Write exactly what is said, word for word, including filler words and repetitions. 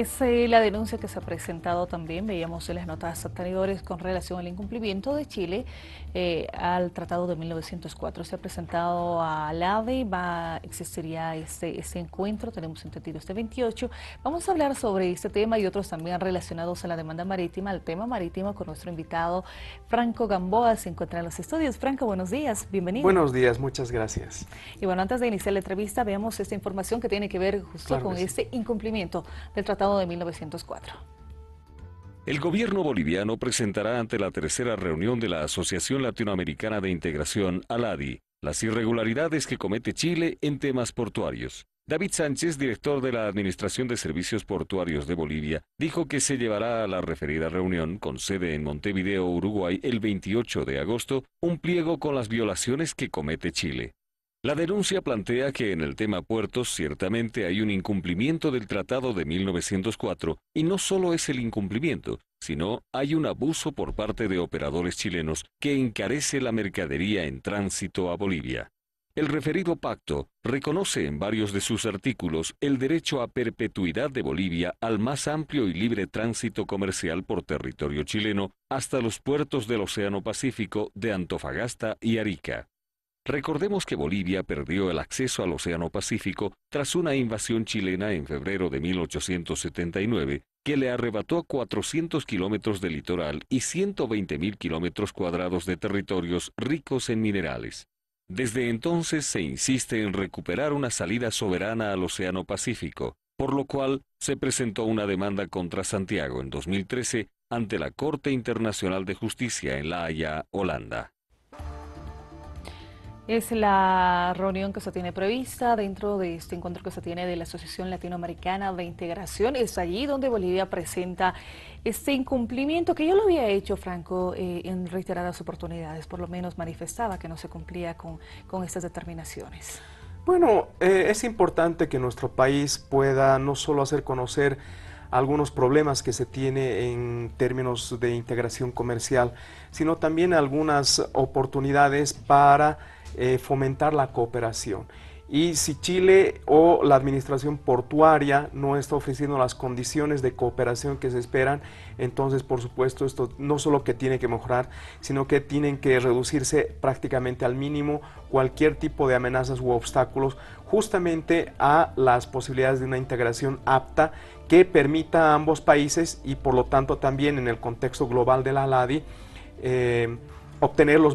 Es eh, la denuncia que se ha presentado también, veíamos en las notas anteriores, con relación al incumplimiento de Chile eh, al Tratado de mil novecientos cuatro. Se ha presentado a Aladi, va, existiría este, este encuentro, tenemos entendido este veintiocho. Vamos a hablar sobre este tema y otros también relacionados a la demanda marítima, al tema marítimo, con nuestro invitado Franco Gamboa. Se encuentra en los estudios. Franco, buenos días, bienvenido. Buenos días, muchas gracias. Y bueno, antes de iniciar la entrevista, veamos esta información que tiene que ver justo claro con sí. este incumplimiento del Tratado Tratado de mil novecientos cuatro. El gobierno boliviano presentará ante la tercera reunión de la Asociación Latinoamericana de Integración, Aladi, las irregularidades que comete Chile en temas portuarios. David Sánchez, director de la Administración de Servicios Portuarios de Bolivia, dijo que se llevará a la referida reunión, con sede en Montevideo, Uruguay, el veintiocho de agosto, un pliego con las violaciones que comete Chile. La denuncia plantea que en el tema puertos ciertamente hay un incumplimiento del Tratado de mil novecientos cuatro, y no solo es el incumplimiento, sino hay un abuso por parte de operadores chilenos que encarece la mercadería en tránsito a Bolivia. El referido pacto reconoce en varios de sus artículos el derecho a perpetuidad de Bolivia al más amplio y libre tránsito comercial por territorio chileno hasta los puertos del Océano Pacífico de Antofagasta y Arica. Recordemos que Bolivia perdió el acceso al Océano Pacífico tras una invasión chilena en febrero de mil ochocientos setenta y nueve, que le arrebató cuatrocientos kilómetros de litoral y ciento veinte mil kilómetros cuadrados de territorios ricos en minerales. Desde entonces se insiste en recuperar una salida soberana al Océano Pacífico, por lo cual se presentó una demanda contra Santiago en dos mil trece ante la Corte Internacional de Justicia en La Haya, Holanda. Es la reunión que se tiene prevista dentro de este encuentro que se tiene de la Asociación Latinoamericana de Integración. Es allí donde Bolivia presenta este incumplimiento que yo lo había hecho, Franco, eh, en reiteradas oportunidades. Por lo menos manifestaba que no se cumplía con, con estas determinaciones. Bueno, eh, es importante que nuestro país pueda no solo hacer conocer algunos problemas que se tiene en términos de integración comercial, sino también algunas oportunidades para Eh, fomentar la cooperación. Y si Chile o la administración portuaria no está ofreciendo las condiciones de cooperación que se esperan, entonces por supuesto esto no solo que tiene que mejorar, sino que tienen que reducirse prácticamente al mínimo cualquier tipo de amenazas u obstáculos justamente a las posibilidades de una integración apta que permita a ambos países y por lo tanto también en el contexto global de la Aladi eh, obtener los